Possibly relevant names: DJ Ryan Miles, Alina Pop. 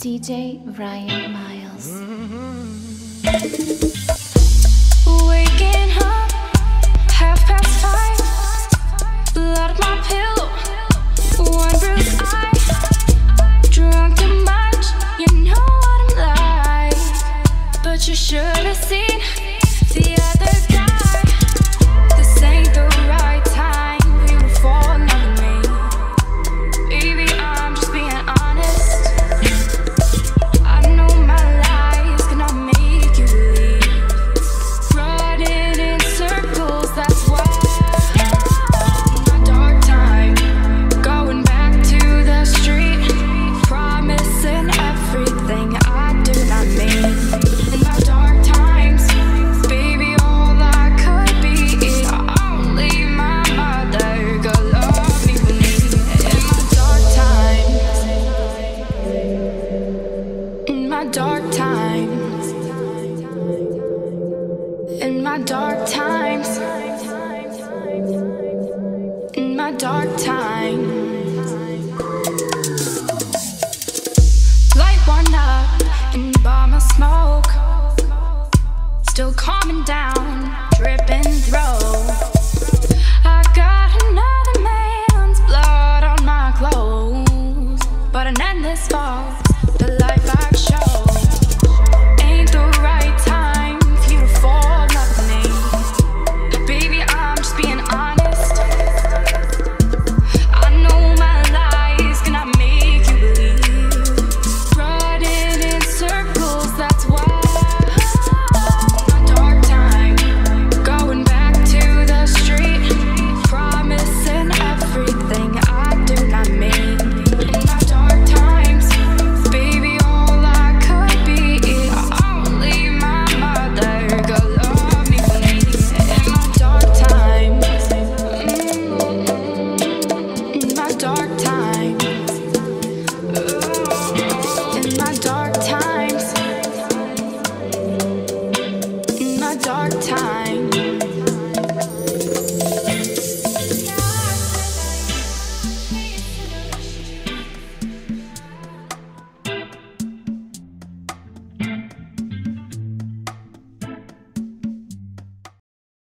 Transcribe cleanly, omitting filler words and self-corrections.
DJ Ryan Miles. Waking up 5:30, blood on my pillow, one bruise eye, drunk too much, you know what I'm like. But you should have seen the other guy. This ain't the right time, we were falling out. Still calming down, dripping throat.